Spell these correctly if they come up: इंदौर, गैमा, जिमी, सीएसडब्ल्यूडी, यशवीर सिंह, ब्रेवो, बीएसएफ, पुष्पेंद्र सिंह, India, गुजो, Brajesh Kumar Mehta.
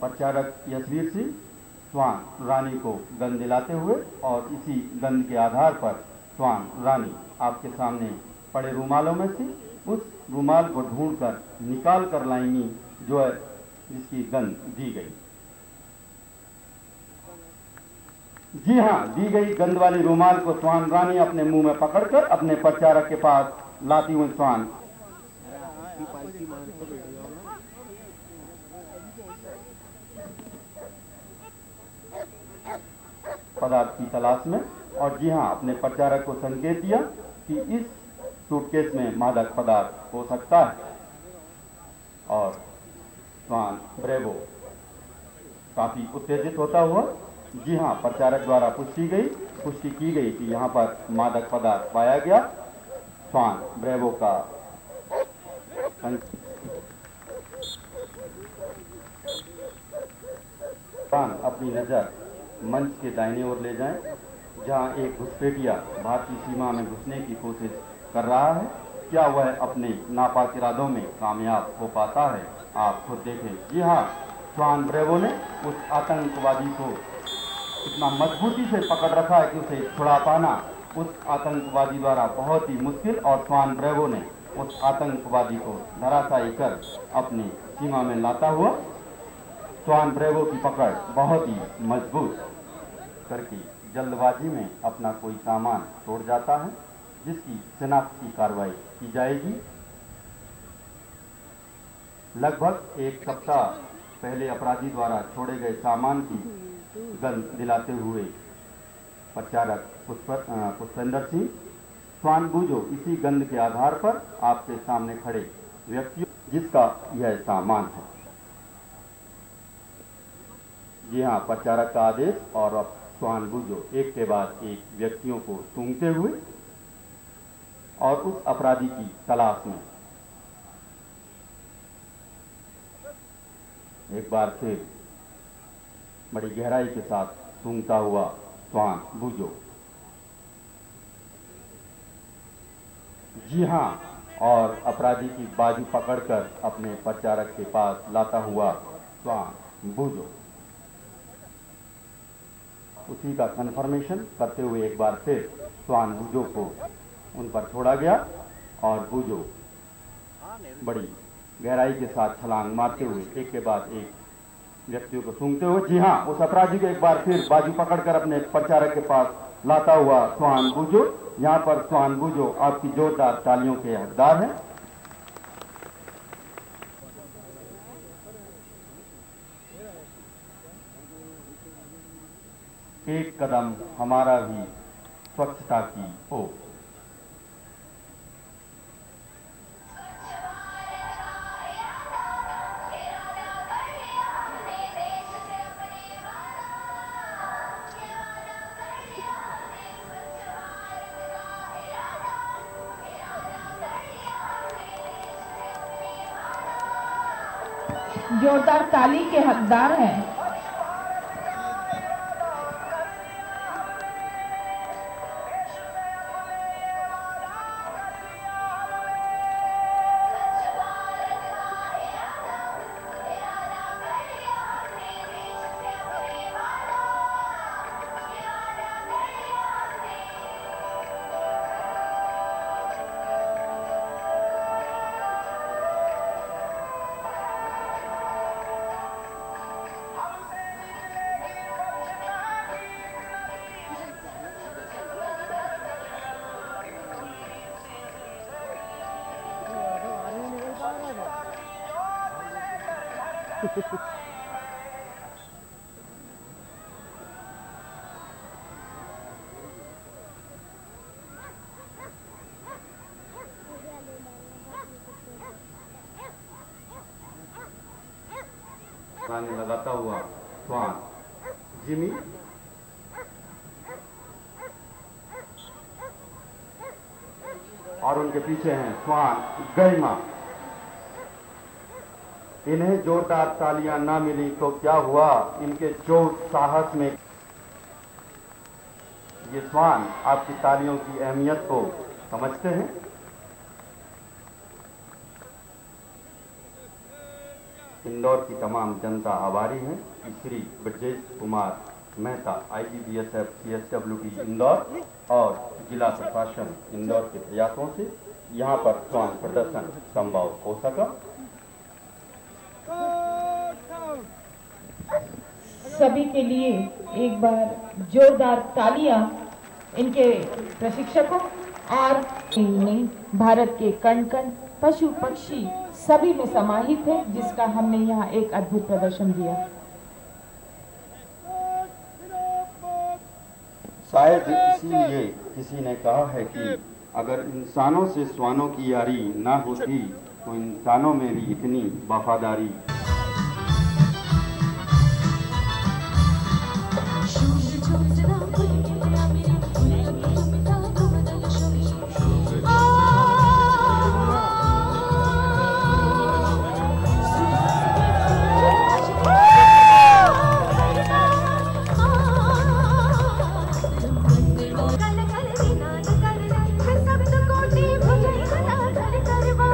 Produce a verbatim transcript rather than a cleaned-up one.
प्रचारक यशवीर सिंह स्वान रानी को गन दिलाते हुए और इसी गन के आधार पर स्वान रानी आपके सामने पड़े रूमालों में थी, उस रूमाल को ढूंढकर निकाल कर लाएंगी जो है जिसकी गन दी गई। जी हाँ, दी गई गंद वाली रूमाल को स्वान रानी अपने मुंह में पकड़कर अपने प्रचारक के पास लाती हुई स्वान पदार्थ की तलाश में, और जी हाँ, अपने प्रचारक को संकेत दिया कि इस सूटकेस में मादक पदार्थ हो सकता है। और स्वान ब्रेवो काफी उत्तेजित होता हुआ, जी हाँ, प्रचारक द्वारा पुष्टि गई पुष्टि की गई कि यहाँ पर मादक पदार्थ पाया गया। स्वान ब्रेवो का स्वान अपनी नजर मंच के दाहिनी ओर ले जाएं, जहाँ एक घुसपैठिया भारतीय सीमा में घुसने की कोशिश कर रहा है। क्या वह अपने नापाक इरादों में कामयाब हो पाता है? आप खुद देखें। जी हाँ, स्वान ब्रेवो ने उस आतंकवादी को इतना मजबूती से पकड़ रखा है कि उसे छुड़ा पाना उस आतंकवादी द्वारा बहुत ही मुश्किल, और स्वान ब्रेवो ने उस आतंकवादी को धराशायी कर अपनी सीमा में लाता हुआ स्वान ब्रेवो की पकड़ बहुत ही मजबूत करके जल्दबाजी में अपना कोई सामान छोड़ जाता है, जिसकी शिनाख्त की कार्रवाई की जाएगी। लगभग एक सप्ताह पहले अपराधी द्वारा छोड़े गए सामान की गन दिलाते हुए प्रचारक पुष्पेंद्र सिंह स्वान गुजो इसी गंध के आधार पर आपके सामने खड़े व्यक्तियों जिसका यह सामान है। जी हाँ, प्रचारक का आदेश और अब स्वान गुजो एक के बाद एक व्यक्तियों को सूंघते हुए और उस अपराधी की तलाश में एक बार फिर बड़ी गहराई के साथ सूंघता हुआ स्वान गुजो। जी हाँ, और अपराधी की बाजू पकड़कर अपने प्रचारक के पास लाता हुआ स्वान गुजो उसी का कन्फर्मेशन करते हुए एक बार फिर स्वान गुजो को उन पर छोड़ा गया और गुजो बड़ी गहराई के साथ छलांग मारते हुए एक के बाद एक व्यक्तियों को सूंघते हुए, जी हाँ, उस अपराधी को एक बार फिर बाजू पकड़कर अपने प्रचारक के पास लाता हुआ स्वान गुजो। यहाँ पर स्वान गुजो आपकी जोरदार तालियों के हकदार हैं। एक कदम हमारा भी स्वच्छता की हो। जोरदार ताली के हकदार हैं। ताली लगाता हुआ स्वान जिमी और उनके पीछे हैं स्वान गैमा। इन्हें जोरदार तालियां ना मिली तो क्या हुआ, इनके जोश साहस में ये स्वान आपकी तालियों की अहमियत को समझते हैं। इंदौर की तमाम जनता आभारी है कि Shri Brajesh Kumar Mehta IG बीएसएफ सीएसडब्ल्यूडी इंदौर और जिला प्रशासन इंदौर के प्रयासों से यहाँ पर स्वान प्रदर्शन संभव हो सका। सभी के लिए एक बार जोरदार तालियां इनके प्रशिक्षकों और भारत के कण कण पशु पक्षी सभी में समाहित है, जिसका हमने यहाँ एक अद्भुत प्रदर्शन दिया। शायद इसीलिए किसी ने कहा है कि अगर इंसानों से श्वानों की यारी ना होती तो इंसानों में भी इतनी वफादारी। I'm not